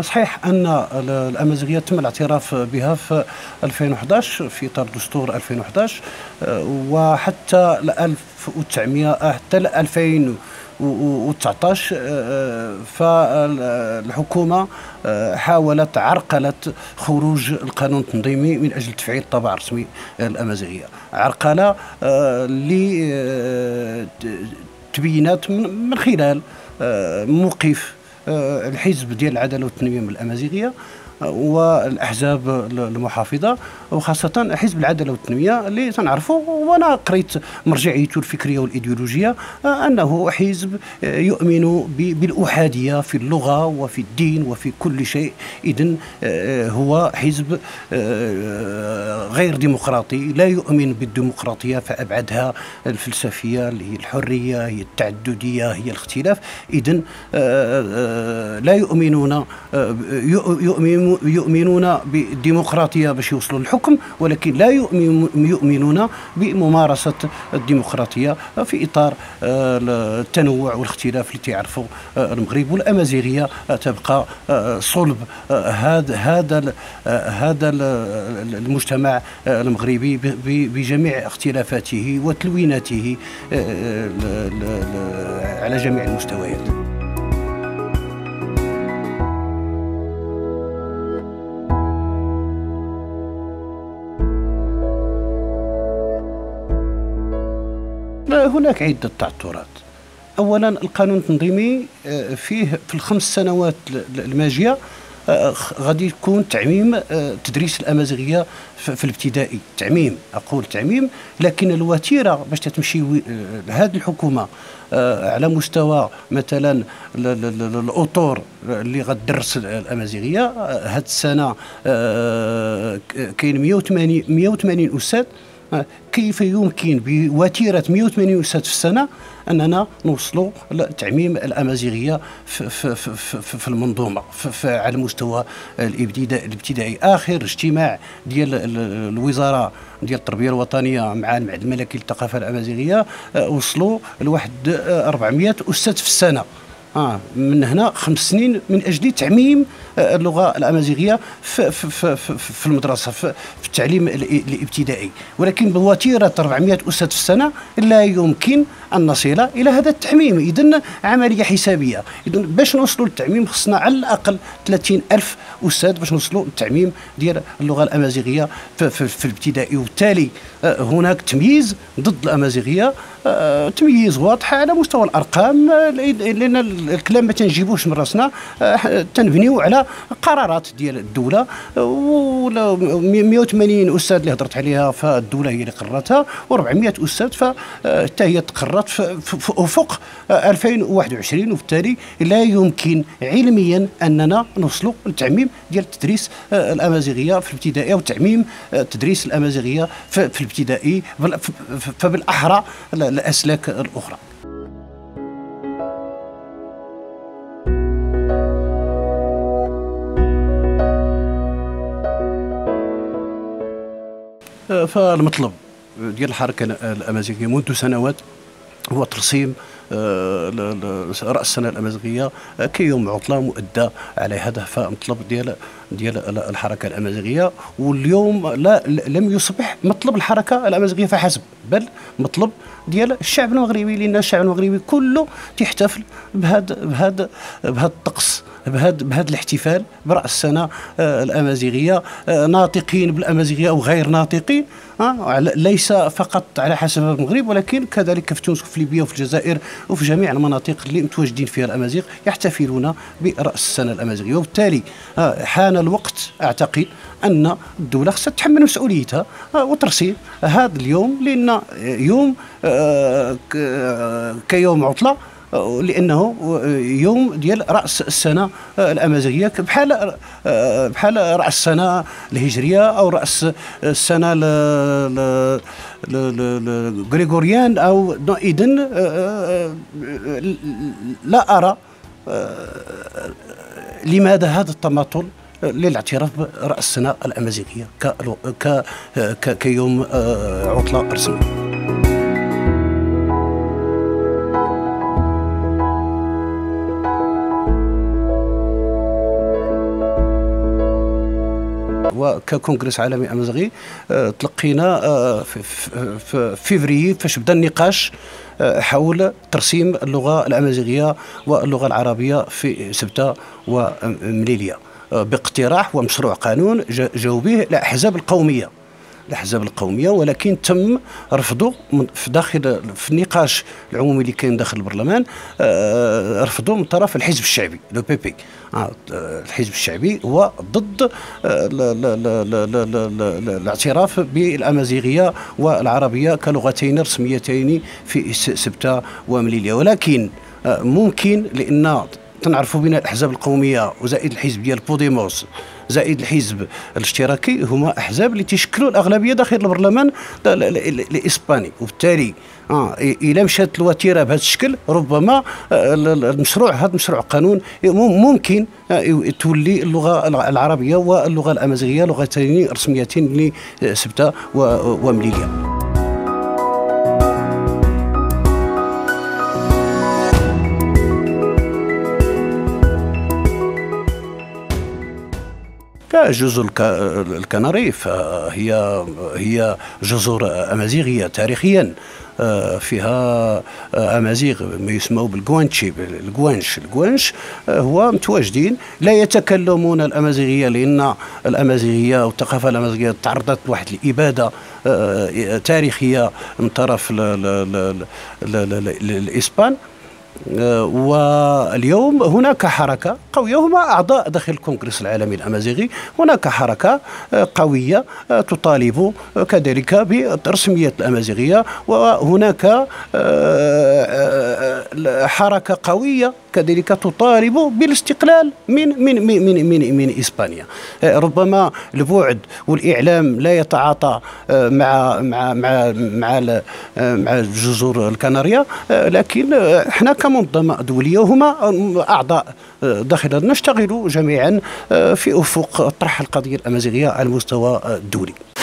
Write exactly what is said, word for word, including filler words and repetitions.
صحيح أن الأمازيغية تم الاعتراف بها في ألفين وأحد عشر في إطار دستور ألفين وأحد عشر، وحتى ألف وتسعمائة حتى ألفين وتسعة عشر فالحكومة حاولت عرقلت خروج القانون التنظيمي من أجل تفعيل الطابع الرسمي الأمازيغية، عرقلة اللي تبينت من خلال موقف الحزب ديال العداله والتنميه من الامازيغيه والاحزاب المحافظه، وخاصه حزب العداله والتنميه اللي تنعرفوا وانا قريت مرجعيته الفكريه والايديولوجيه انه حزب يؤمن بالاحاديه في اللغه وفي الدين وفي كل شيء، اذن هو حزب غير ديمقراطي لا يؤمن بالديمقراطيه فابعدها الفلسفيه اللي هي الحريه، هي التعدديه، هي الاختلاف، اذن لا يؤمنون يؤمن يؤمنون بالديمقراطية باش يوصلوا للحكم، ولكن لا يؤمنون بممارسة الديمقراطية في إطار التنوع والاختلاف اللي تعرفوا المغرب. والأمازيغية تبقى صلب هذا هذا هذا المجتمع المغربي بجميع اختلافاته وتلويناته على جميع المستويات. هناك عدة تعثرات. أولا القانون التنظيمي فيه في الخمس سنوات الماجية غادي يكون تعميم تدريس الأمازيغية في الابتدائي، تعميم أقول تعميم، لكن الوتيرة باش تتمشي هذه الحكومة على مستوى مثلا الأطور اللي غتدرس الأمازيغية هذه السنة كاين مائة وثمانين أستاذ، كيف يمكن بوتيرة مائة وثمانين أستاذ في السنة أننا نوصلوا لتعميم الأمازيغية في, في, في, في المنظومة في في على المستوى الابتدائي. آخر اجتماع ديال الوزارة ديال التربية الوطنية مع المعهد الملكي للثقافة الأمازيغية وصلوا لواحد أربعمائة أستاذ في السنة. آه من هنا خمس سنين من أجل تعميم اللغة الأمازيغية في, في, في, في المدرسة في, في التعليم الابتدائي، ولكن بوتيرة أربعمائة أستاذ في السنة لا يمكن أن نصل إلى هذا التعميم، إذن عملية حسابية. إذن باش نوصلوا للتعميم خصنا على الأقل ثلاثين ألف أستاذ باش نوصلوا للتعميم ديال اللغة الأمازيغية في, في, في الابتدائي، وبالتالي هناك تمييز ضد الأمازيغية، تمييز واضح على مستوى الأرقام، لأن الكلام ما تنجيبوش من راسنا، تنبنيو على قرارات ديال الدولة، و مائة وثمانين أستاذ اللي هضرت عليها فالدولة هي اللي قررتها، و400 أستاذ فحتى هي تقررت في أفق ألفين وواحد وعشرين، وبالتالي لا يمكن علميا أننا نوصلوا لتعميم ديال تدريس الأمازيغية في الابتدائي، وتعميم تدريس الأمازيغية في الابتدائي فبالأحرى الأسلاك الأخرى. فالمطلب ديال الحركة الأمازيغية منذ سنوات هو ترسيم رأس السنة الأمازيغية كيوم عطلة مؤدى على هذا فمطلب ديال ديال الحركة الأمازيغية، واليوم لا لم يصبح مطلب الحركة الأمازيغية فحسب، بل مطلب ديال الشعب المغربي، لأن الشعب المغربي كله تيحتفل بهذا بهذا بهذا الطقس، بهذا بهذا الاحتفال برأس السنة الأمازيغية، ناطقين بالأمازيغية وغير ناطقين، ليس فقط على حسب المغرب ولكن كذلك في تونس وفي ليبيا وفي الجزائر وفي جميع المناطق اللي متواجدين فيها الأمازيغ يحتفلون برأس السنة الأمازيغية. وبالتالي حان الوقت أعتقد أن الدولة خصها تتحمل مسؤوليتها وترسيم هذا اليوم، لأن يوم كيوم عطلة، لأنه يوم ديال رأس السنة الأمازيغية بحال بحال رأس السنة الهجرية أو رأس السنة غريغوريان أو، إذن لا أرى لماذا هذا التماطل للاعتراف برأس السنة الأمازيغية كيوم عطلة رسمي. وككونغرس عالمي أمازيغي تلقينا في فيفري فاش بدا النقاش حول ترسيم اللغة الأمازيغية واللغة العربية في سبتة ومليلية باقتراح ومشروع قانون جاوا به الأحزاب القومية الأحزاب القومية، ولكن تم رفضه في داخل في النقاش العمومي اللي كان داخل البرلمان. رفضه من طرف الحزب الشعبي لو بي بي. الحزب الشعبي هو ضد الاعتراف بالأمازيغية والعربية كلغتين رسميتين في سبتة ومليلية، ولكن ممكن لأن تنعرفوا بين الأحزاب القومية وزائد الحزب ديال بوديموس زائد الحزب الاشتراكي هما أحزاب اللي تشكلوا الأغلبية داخل البرلمان الإسباني، وبالتالي آه إلا مشات الوتيرة بهذا الشكل ربما المشروع هذا مشروع قانون ممكن تولي اللغة العربية واللغة الأمازيغية لغتين رسميتين لسبتة ومليلية. جزر الكناري فهي هي جزر أمازيغية تاريخيا، فيها أمازيغ ما يسموا بالكوانشي الكوانش الكوانش هو متواجدين لا يتكلمون الأمازيغية لأن الأمازيغية والثقافة الأمازيغية تعرضت لواحد الإبادة تاريخية من طرف الإسبان. واليوم هناك حركة قوية، هما أعضاء داخل الكونغرس العالمي الأمازيغي، هناك حركة قوية تطالب كذلك برسمية الأمازيغية، وهناك حركة قوية كذلك تطالب بالاستقلال من من من من من, من إسبانيا. ربما البعد والإعلام لا يتعاطى مع مع مع مع مع الجزر الكنارية، لكن احنا كمنظمة دولية وهما أعضاء داخل نشتغل جميعا في أفق طرح القضية الأمازيغية على المستوى الدولي.